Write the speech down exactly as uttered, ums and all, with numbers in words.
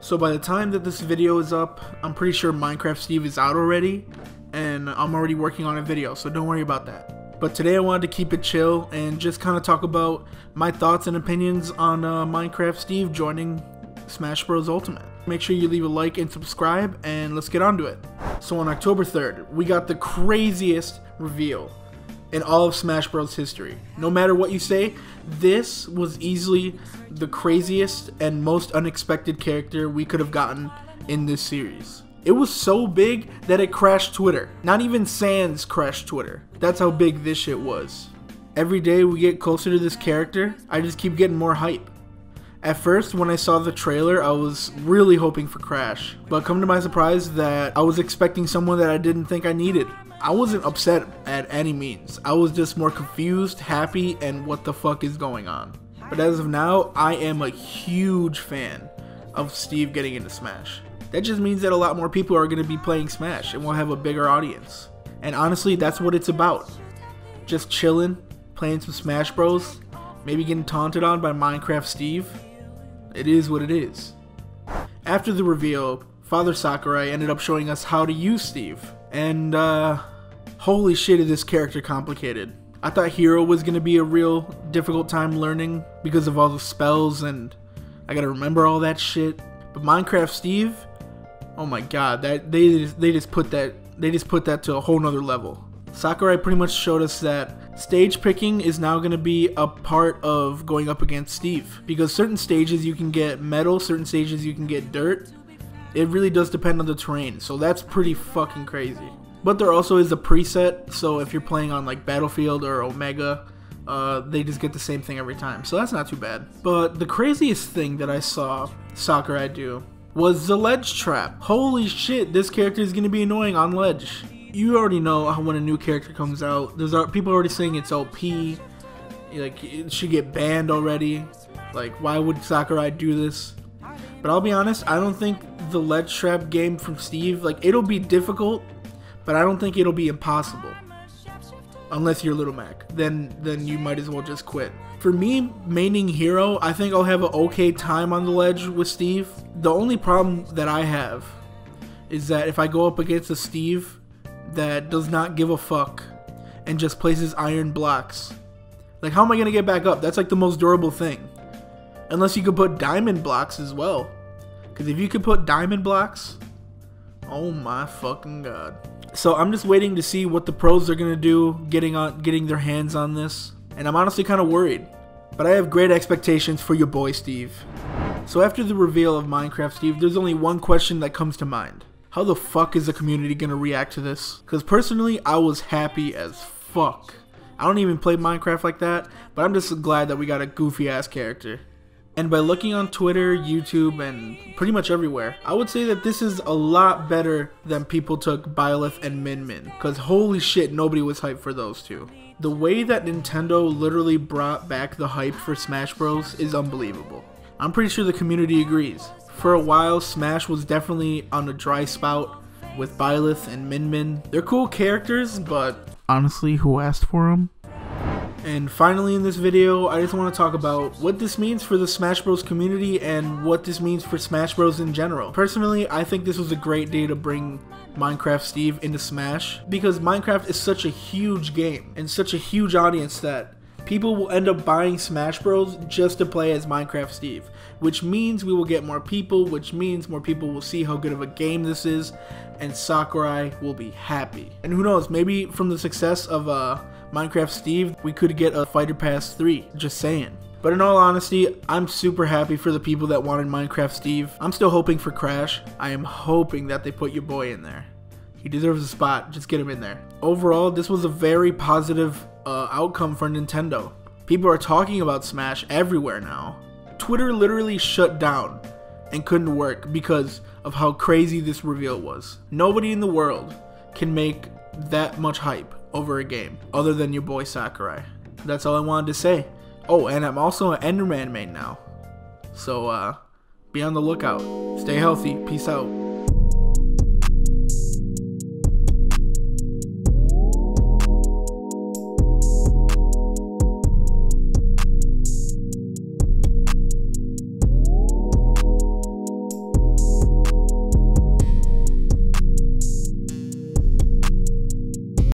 So by the time that this video is up, I'm pretty sure Minecraft Steve is out already, and I'm already working on a video, so don't worry about that. But today I wanted to keep it chill and just kind of talk about my thoughts and opinions on uh, Minecraft Steve joining Smash Bros. Ultimate. Make sure you leave a like and subscribe, and let's get on to it. So on October third, we got the craziest reveal in all of Smash Bros. History. No matter what you say, this was easily the craziest and most unexpected character we could have gotten in this series. It was so big that it crashed Twitter. Not even Sans crashed Twitter. That's how big this shit was. Every day we get closer to this character, I just keep getting more hype. At first, when I saw the trailer, I was really hoping for Crash, but come to my surprise that I was expecting someone that I didn't think I needed. I wasn't upset at any means. I was just more confused, happy, and what the fuck is going on. But as of now, I am a huge fan of Steve getting into Smash. That just means that a lot more people are going to be playing Smash and we'll have a bigger audience. And honestly, that's what it's about. Just chilling, playing some Smash Bros, maybe getting taunted on by Minecraft Steve. It is what it is. After the reveal, Father Sakurai ended up showing us how to use Steve. And, uh, holy shit is this character complicated. I thought Hero was gonna be a real difficult time learning because of all the spells and I gotta remember all that shit. But Minecraft Steve, oh my god, that they just, they just put that they just put that to a whole nother level. Sakurai pretty much showed us that stage picking is now going to be a part of going up against Steve. Because certain stages you can get metal, certain stages you can get dirt. It really does depend on the terrain, so that's pretty fucking crazy. But there also is a preset, so if you're playing on like Battlefield or Omega, uh, they just get the same thing every time, so that's not too bad. But the craziest thing that I saw Sakurai do was the ledge trap. Holy shit, this character is going to be annoying on ledge. You already know how when a new character comes out, there's people already saying it's O P, like it should get banned already. Like, why would Sakurai do this? But I'll be honest, I don't think the ledge trap game from Steve, like it'll be difficult, but I don't think it'll be impossible. Unless you're Little Mac, then then you might as well just quit. For me, maining Hero, I think I'll have an okay time on the ledge with Steve. The only problem that I have is that if I go up against a Steve that does not give a fuck and just places iron blocks, like how am I gonna get back up? That's like the most durable thing, unless you could put diamond blocks as well, because if you could put diamond blocks, oh my fucking god. So I'm just waiting to see what the pros are gonna do getting on getting their hands on this, and I'm honestly kind of worried, but I have great expectations for your boy Steve. So after the reveal of Minecraft Steve, there's only one question that comes to mind. How the fuck is the community gonna react to this? Because personally, I was happy as fuck. I don't even play Minecraft like that, but I'm just glad that we got a goofy ass character. And by looking on Twitter, YouTube, and pretty much everywhere, I would say that this is a lot better than people took Byleth and Min Min. Because holy shit, nobody was hyped for those two. The way that Nintendo literally brought back the hype for Smash Bros is unbelievable. I'm pretty sure the community agrees. For a while, Smash was definitely on a dry spout with Byleth and Min Min. They're cool characters, but honestly, who asked for them? And finally in this video, I just want to talk about what this means for the Smash Bros community and what this means for Smash Bros in general. Personally, I think this was a great day to bring Minecraft Steve into Smash because Minecraft is such a huge game and such a huge audience that people will end up buying Smash Bros just to play as Minecraft Steve, which means we will get more people, which means more people will see how good of a game this is, and Sakurai will be happy. And who knows, maybe from the success of uh, Minecraft Steve, we could get a Fighter Pass three, just saying. But in all honesty, I'm super happy for the people that wanted Minecraft Steve. I'm still hoping for Crash. I am hoping that they put your boy in there. He deserves a spot, just get him in there. Overall, this was a very positive Uh, outcome for Nintendo. People are talking about Smash everywhere now. Twitter literally shut down and couldn't work because of how crazy this reveal was. Nobody in the world can make that much hype over a game other than your boy Sakurai. That's all I wanted to say. Oh, and I'm also an Enderman main now. So uh, be on the lookout. Stay healthy. Peace out.